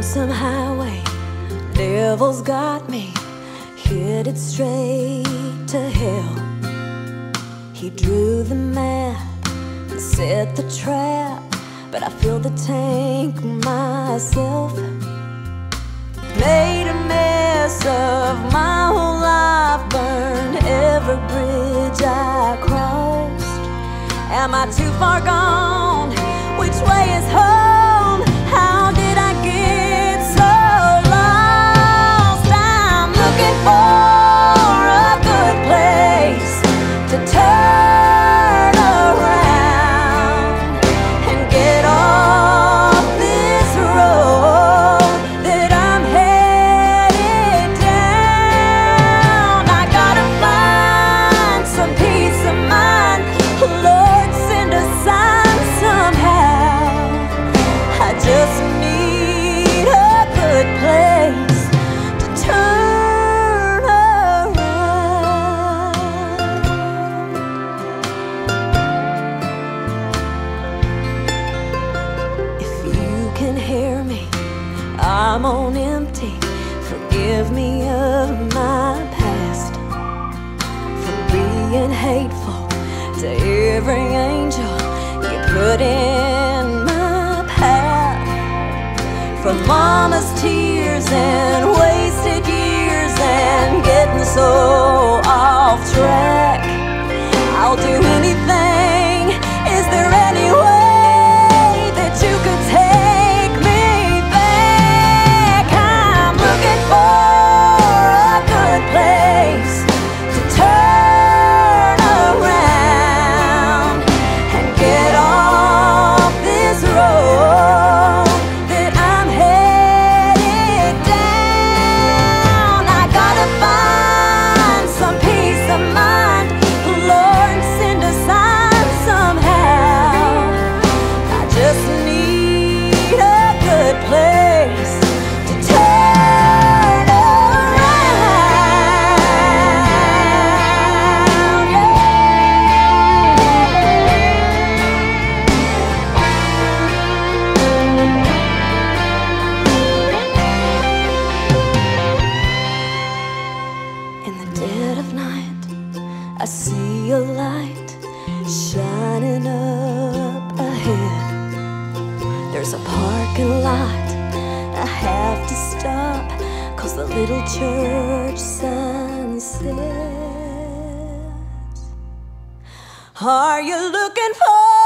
on some highway. Devil's got me headed straight to hell. He drew the map and set the trap, but I filled the tank myself. Made a mess of my whole life, burned every bridge I crossed. Am I too far gone? Which way is home? How did I get so lost? I'm looking for a good place to turn around and get off this road that I'm headed down. I gotta find some peace of mind. Lord, send a sign somehow. Just need a good place to turn around. If you can hear me, I'm on empty. Forgive me of my past, for being hateful to every angel you put in my path. From mama's tears and wasted years and getting so off track, I'll do anything. Is there any way that you could take me back? I'm looking for a good place to turn around and get off this road. I see a light shining up ahead. There's a parking lot I have to stop, 'cause the little church sign says, are you looking for